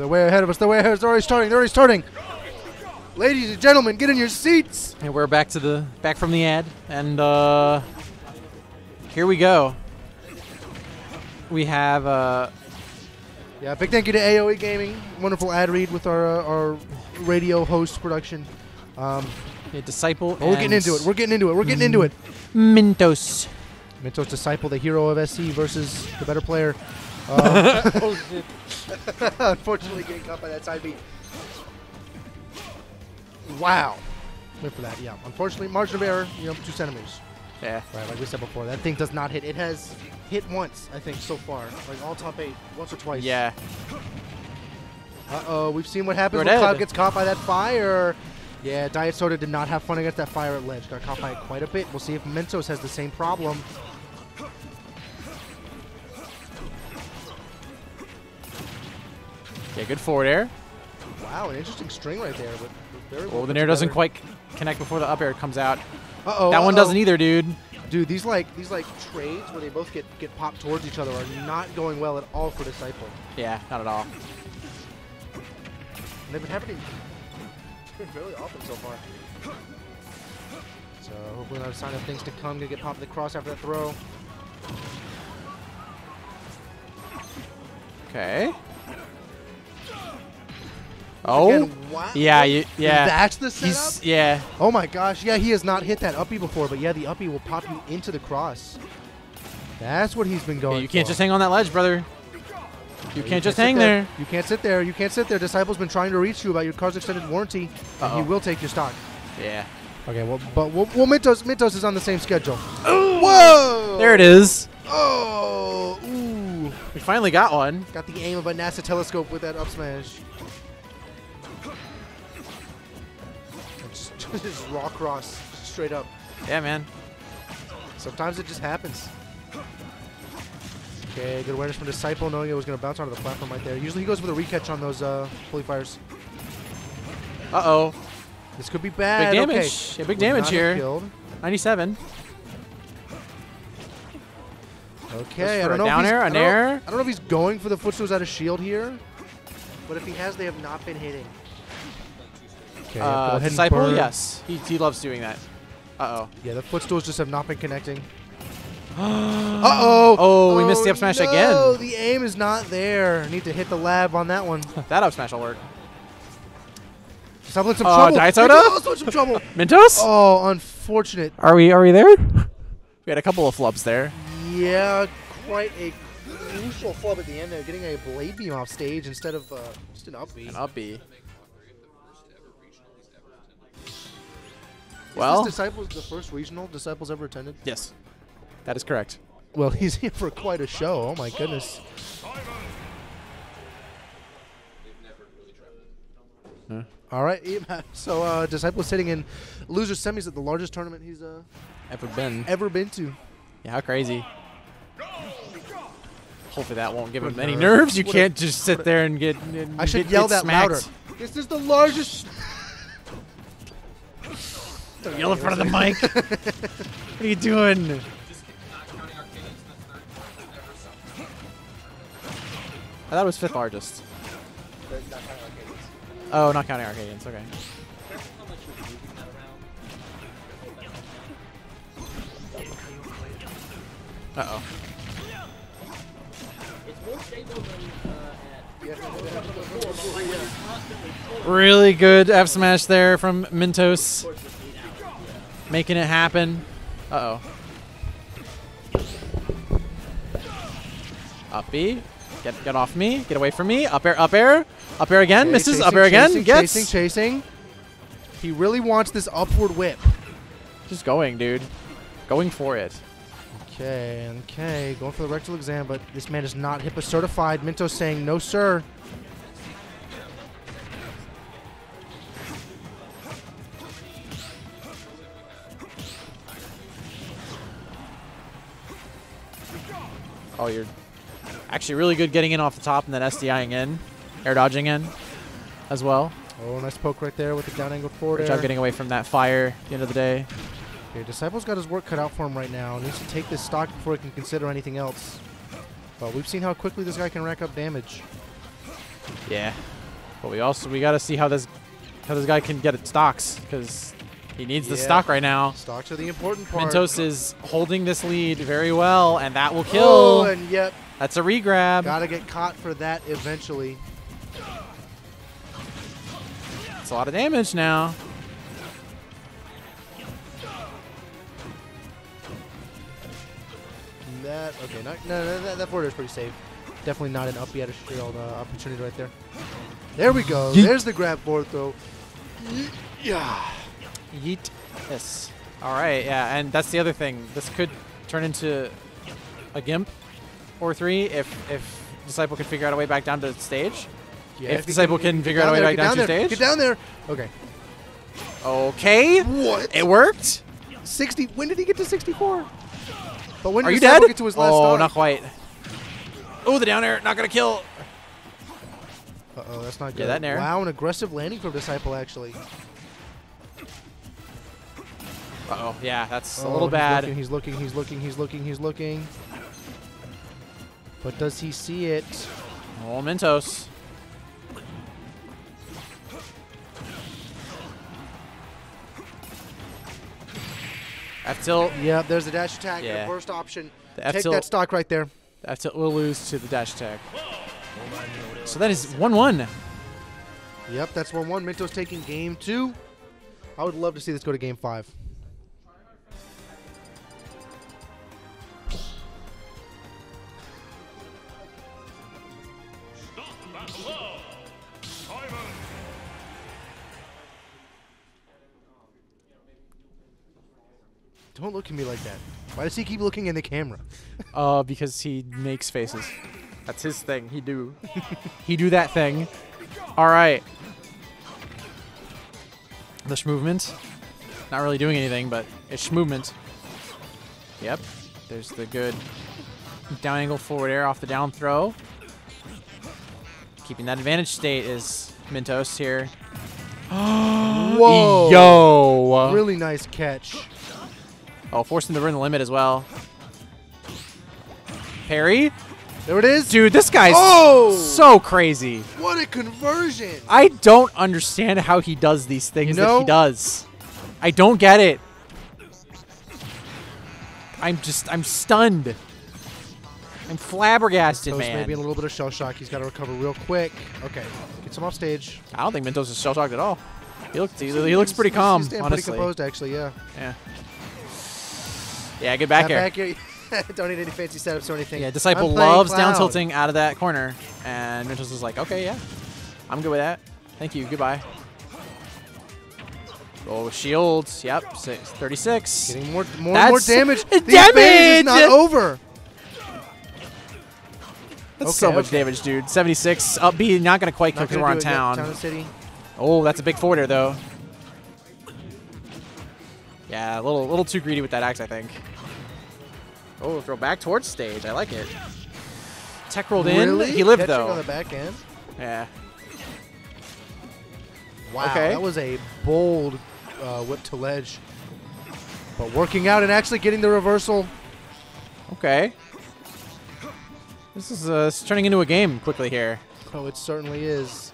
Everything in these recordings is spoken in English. they're way ahead of us. They're way ahead. They're already starting. They're already starting. Ladies and gentlemen, get in your seats. And we're back to the back from the ad, and here we go. We have yeah, big thank you to AOE Gaming. Wonderful ad read with our radio host production. Yeah, Disciple. Oh, we're getting into it. We're getting into it. We're getting into it. Mintos. Mintos Disciple, the hero of SC versus the better player. Oh, shit. Unfortunately, getting caught by that side beat. Wow. Wait for that, yeah. Unfortunately, margin of error, you know, 2 centimeters. Yeah. Right, like we said before, that thing does not hit. It has hit once, I think, so far. Like all top 8, once or twice. Yeah. Uh-oh, we've seen what happens when Cloud gets caught by that fire. Yeah, Diet Soda did not have fun against that fire at ledge. Got caught by it quite a bit. We'll see if Mentos has the same problem. Yeah, good forward air. Wow, an interesting string right there. Well, the air doesn't quite connect before the up air comes out. Uh-oh. That one doesn't either, dude. Dude, these like trades where they both get popped towards each other are not going well at all for Disciple. Yeah, not at all. And they've been happening really often so far. So hopefully not a sign of things to come. Gonna get popped in the cross after that throw. Okay. Oh. Again, wow. Yeah, yeah. That's the setup? Yeah. Oh my gosh. Yeah, he has not hit that uppie before, but yeah, the uppie will pop you into the cross. That's what he's been going for. You can't just hang on that ledge, brother. You can't just hang there. You can't sit there. You can't sit there. Disciple's been trying to reach you about your car's extended warranty, and he will take your stock. Yeah. Okay, well, but well, Mintos is on the same schedule. Ooh. Whoa! There it is. Oh! Ooh! We finally got one. Got the aim of a NASA telescope with that up smash. Just raw cross, straight up. Yeah, man. Sometimes it just happens. Okay, good awareness from Disciple, knowing it was going to bounce onto the platform right there. Usually he goes with a recatch on those pulley fires. Uh-oh. This could be bad. Big damage. Okay. Yeah, big damage here. Killed. 97. Okay, I don't know if he's, I don't know if he's going for the footstools out of shield here, but if he has, they have not been hitting. Okay, Disciple, yes. He loves doing that. Uh-oh. Yeah, the footstools just have not been connecting. Uh-oh! Oh, we missed the up smash again. Oh, the aim is not there. Need to hit the lab on that one. That up smash will work. Disciple in some trouble. Diet Soda? Also in some trouble. Mintos? Oh, unfortunate. Are we there? We had a couple of flubs there. Yeah, quite a crucial flub at the end there. Getting a blade beam off stage instead of just an up B. An up B. Well, is Disciple's the first regional Disciple's ever attended? Yes, that is correct. Well, he's here for quite a show. Oh my goodness. Huh? All right, so Disciple's sitting in loser semis at the largest tournament he's ever been to. Yeah, how crazy. Hopefully that won't give him any nerves. You can't just sit there and get. I should yell that louder. This is the largest. Don't yell in front of the mic. What are you doing? I thought it was 5th largest. Oh, not counting Arcadians. Okay. Uh-oh. Really good F smash there from Mintos. Making it happen. Uh-oh. Up B. Get off me. Get away from me. Up air, up air. Up air again. Okay, misses. Chasing, up air again. Chasing, gets. Chasing. He really wants this upward whip. Just going, dude. Going for it. Okay. Going for the rectal exam, but this man is not HIPAA certified. Mintos saying, no, sir. Oh, you're actually really good getting in off the top and then SDIing in, air dodging in as well. Oh, nice poke right there with the down angle forward. Good job getting away from that fire at the end of the day. Okay, Disciple's got his work cut out for him right now. He needs to take this stock before he can consider anything else. But we've seen how quickly this guy can rack up damage. Yeah. But we gotta see how this guy can get at stocks, because he needs the stock right now. Stocks are the important part. Mintos is holding this lead very well, and that will kill. Oh, and yep. That's a regrab. Gotta get caught for that eventually. It's a lot of damage now. That, okay, that border's pretty safe. Definitely not an up yet shield opportunity right there. There we go. Yeet. There's the grab board throw. Yeah. Yeet. Yes. All right. Yeah. And that's the other thing. This could turn into a gimp or three if Disciple can figure out a way back down to stage. Yeah, if Disciple can figure out a way back down to stage. Get down there. Okay. Okay. What? It worked. 60. When did he get to 64? But when did Disciple get to his last stock? Oh, not quite. Oh, the down air. Not gonna kill. Uh-oh, that's not good. Yeah, that nair. Wow, an aggressive landing from Disciple, actually. Uh-oh, yeah, that's a little bad. He's looking. But does he see it? Oh, Mintos. F-tilt. Yeah, there's the dash attack. Yeah. The worst option. Take that stock right there. The F-tilt will lose to the dash attack. So that is 1-1. Yep, that's 1-1. Mintos taking game 2. I would love to see this go to game 5. Don't look at me like that. Why does he keep looking in the camera? Because he makes faces. That's his thing. He do. He do that thing. All right. The shmovement. Not really doing anything, but it's shmovement. Yep. There's the good down angle forward air off the down throw. Keeping that advantage state is Mintos here. Whoa. Yo. Really nice catch. Oh, forcing to run the limit as well. Parry. There it is. Dude, this guy's so crazy. What a conversion. I don't understand how he does these things that he does. I don't get it. I'm stunned. I'm flabbergasted, man. Mintos maybe a little bit of shell shock. He's got to recover real quick. Okay, gets him off stage. I don't think Mintos is shell shocked at all. He looks pretty calm, honestly. Pretty composed, actually, yeah. Yeah. Yeah, get back here. Don't need any fancy setups or anything. Yeah, Disciple loves down tilting out of that corner. And Mintos is like, okay, yeah. I'm good with that. Thank you. Goodbye. Oh, shields. Yep. 36. Getting more damage. Damage is not over. That's so much damage, dude. 76. Up B, not going to quite kill because we're on town. Oh, that's a big forwarder, though. Yeah, a little too greedy with that axe, I think. Oh, throw back towards stage. I like it. Tech rolled in. He lived, though. On the back end? Yeah. Wow, that was a bold whip to ledge. But working out and actually getting the reversal. Okay. This is turning into a game quickly here. Oh, it certainly is.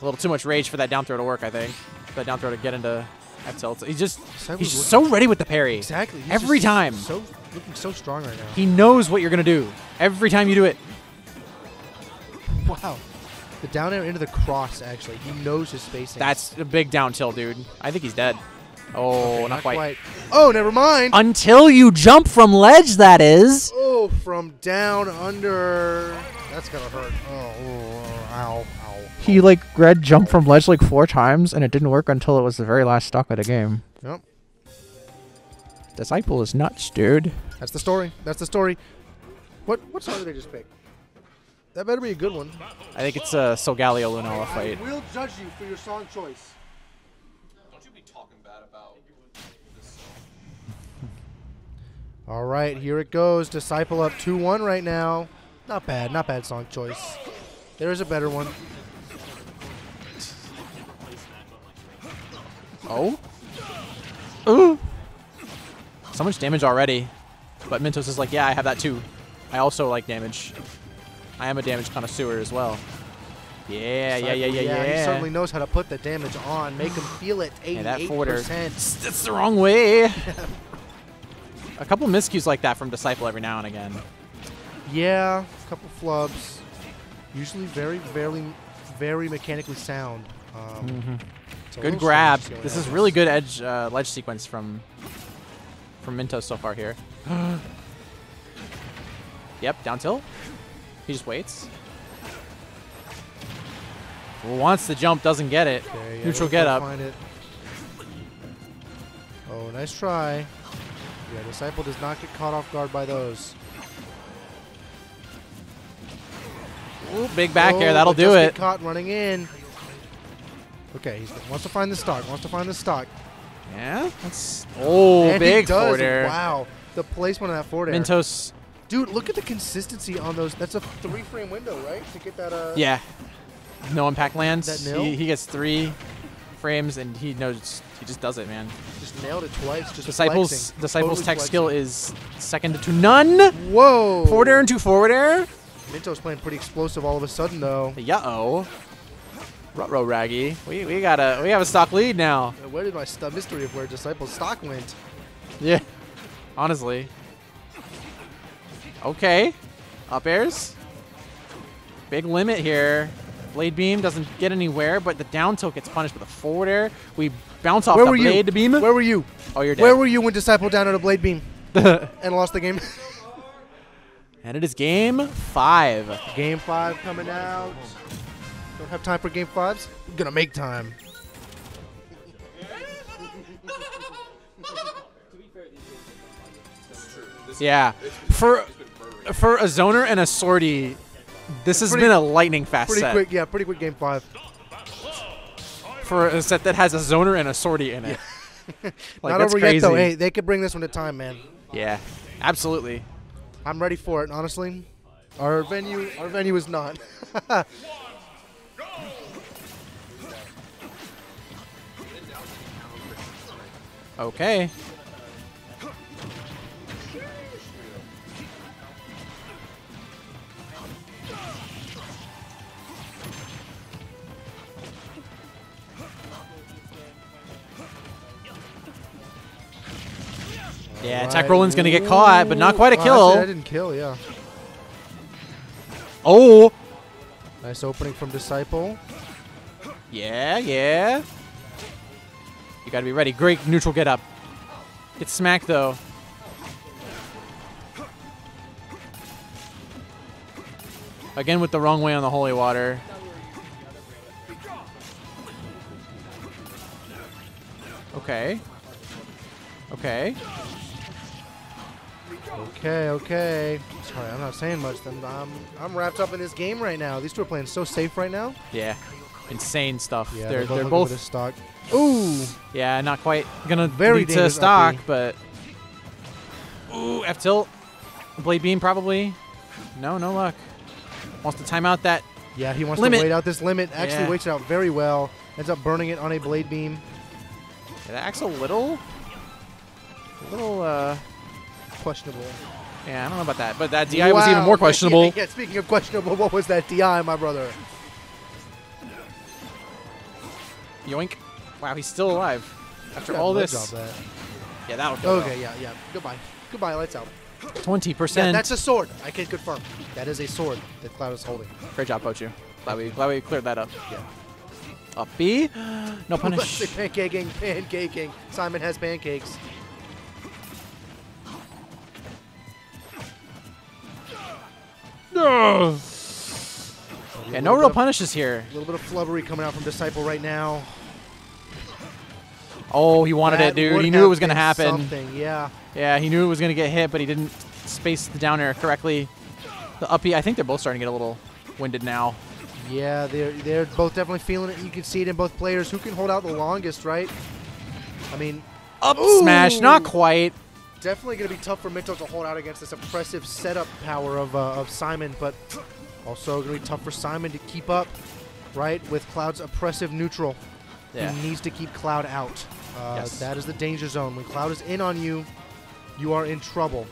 A little too much rage for that down throw to work, I think. That down throw to get into... He's so ready with the parry. Exactly. He's every time. So looking so strong right now. He knows what you're gonna do every time you do it. Wow. The down air into the cross. Actually, he knows his spacing. That's a big down tilt, dude. I think he's dead. Oh, okay, not quite. Oh, never mind. Until you jump from ledge, that is. Oh, from down under. That's gonna hurt. Oh, ow. He jumped from ledge like 4 times, and it didn't work until it was the very last stock of the game. Yep. Disciple is nuts, dude. That's the story. That's the story. What song did they just pick? That better be a good one. I think it's a Solgaleo-Lunala fight. We'll judge you for your song choice. Don't you be talking bad about this song. All right, here it goes. Disciple up 2-1 right now. Not bad. Not bad song choice. There is a better one. Oh. Ooh. So much damage already. But Mintos is like, yeah, I have that too. I also like damage. I am a damage connoisseur as well. Yeah, Disciple, yeah. He certainly knows how to put the damage on. Make him feel it. 88%. Yeah, that forwarder. That's the wrong way. A couple miscues like that from Disciple every now and again. Yeah, a couple flubs. Usually very mechanically sound. Good grab. This is really good edge ledge sequence from Mintos so far here. Yep, down tilt. He just waits. Wants the jump, doesn't get it. Okay, yeah, neutral get up. Oh, nice try. Yeah, Disciple does not get caught off guard by those. Ooh, big back air, that'll do it. Caught running in. Okay, he wants to find the stock. Wants to find the stock. Yeah. That's and big forward air. Wow, the placement of that forward air. Mintos. Dude, look at the consistency on those. That's a 3 frame window, right? To get that. Yeah. No impact lands. He gets 3 frames and he knows. He just does it, man. Just nailed it twice. Just Disciple's tech skill is second to none. Whoa. Forward air into forward air. Mintos playing pretty explosive all of a sudden though. Yeah. Ruh-roh Raggy. We have a stock lead now. Where did my mystery of where Disciple's stock went? Yeah. Honestly. Okay. Up airs. Big limit here. Blade beam doesn't get anywhere, but the down tilt gets punished with a forward air. We bounce off the blade beam. Where were you? Oh, you're dead. Where were you when Disciple down at a blade beam and lost the game? And it is game 5. Game 5 coming out. Don't have time for game 5s? I'm gonna make time. Yeah, for a zoner and a sortie. This has been a lightning fast set. Quick, yeah, pretty quick game 5. For a set that has a zoner and a sortie in it. Yeah. Like, not over crazy. Yet, though. Hey, they could bring this one to time, man. Yeah, absolutely. I'm ready for it, honestly. Our venue is not. Okay. Yeah, tech Roland's going to get caught, but not quite a kill. I didn't kill, yeah. Oh! Nice opening from Disciple. Yeah. You got to be ready. Great neutral get up. Gets smacked, though. Again with the wrong way on the holy water. Okay. Okay. Sorry, I'm not saying much. I'm wrapped up in this game right now. These two are playing so safe right now. Yeah, insane stuff. Yeah, they're both with a stock. Ooh. Yeah, not quite gonna lead to stock, but ooh, F tilt, blade beam probably. No luck. Wants to time out that. Yeah, he wants to wait out this limit. Actually, waits it out very well. Ends up burning it on a blade beam. Yeah, that acts a little questionable. Yeah, I don't know about that, but that DI was even more questionable. Yeah, speaking of questionable, what was that DI, my brother? Yoink. Wow, he's still alive after all this. Yeah, that'll go. Okay, yeah. Goodbye, lights out. 20%. Yeah, that's a sword. I can confirm. That is a sword that Cloud is holding. Great job, Pochu. Glad we cleared that up. Yeah. Up B. No punish. pancaking. Simon has pancakes. No. Yeah, no real punishes here. A little bit of flubbery coming out from Disciple right now. Oh, he wanted it, dude. He knew it was going to happen. Something, yeah. Yeah, he knew it was going to get hit, but he didn't space the down air correctly. The uppy, I think they're both starting to get a little winded now. Yeah, they're both definitely feeling it. You can see it in both players. Who can hold out the longest, right? I mean, up smash, not quite. Definitely going to be tough for Mintos to hold out against this impressive setup power of Simon, but also going to be tough for Simon to keep up, right, with Cloud's oppressive neutral. Yeah. He needs to keep Cloud out. Yes. That is the danger zone. When Cloud is in on you, you are in trouble.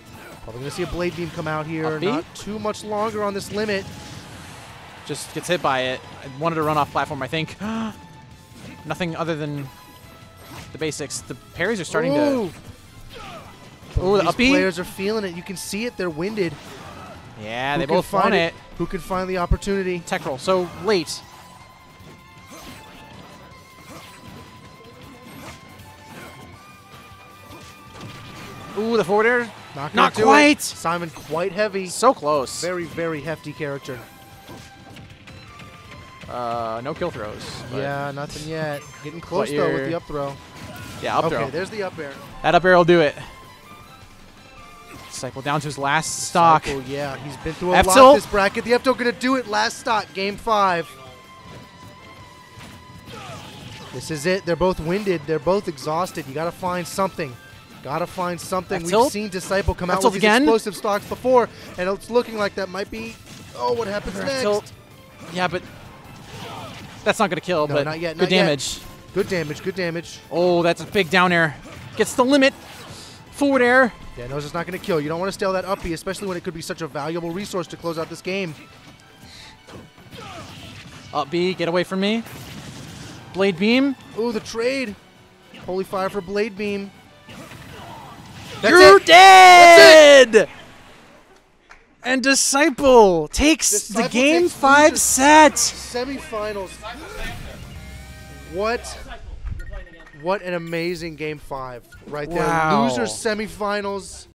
Probably going to see a blade beam come out here. Not too much longer on this limit. just gets hit by it. I wanted to run off platform, I think. Nothing other than the basics. The parries are starting to... Oh, the up B? Players are feeling it. You can see it. They're winded. Yeah, they both want it. Who can find the opportunity? Tech roll. So late. Ooh, the forward air. Not quite. Simon quite heavy. So close. Very, very hefty character. No kill throws. Yeah, nothing yet. Getting close, though, with the up throw. Yeah, up throw. Okay, there's the up air. That up air will do it. Disciple down to his last stock. Oh, yeah. He's been through a lot this bracket. The F-Tilt going to do it. Last stock. Game 5. This is it. They're both winded. They're both exhausted. You got to find something. We've seen Disciple come out with these explosive stocks before, and it's looking like that might be... Oh, what happens next? Yeah, but... That's not going to kill, but not yet, good damage. Good damage, Oh, that's a big down air. Gets the limit. Forward air. Yeah, no, it's not going to kill. You don't want to steal that up B, especially when it could be such a valuable resource to close out this game. Up B, get away from me. Blade Beam. Ooh, the trade. Holy fire for Blade Beam. That's dead! That's it! And Disciple takes the Game 5 set. Semifinals. What an amazing Game 5 right there. Wow. Loser semifinals.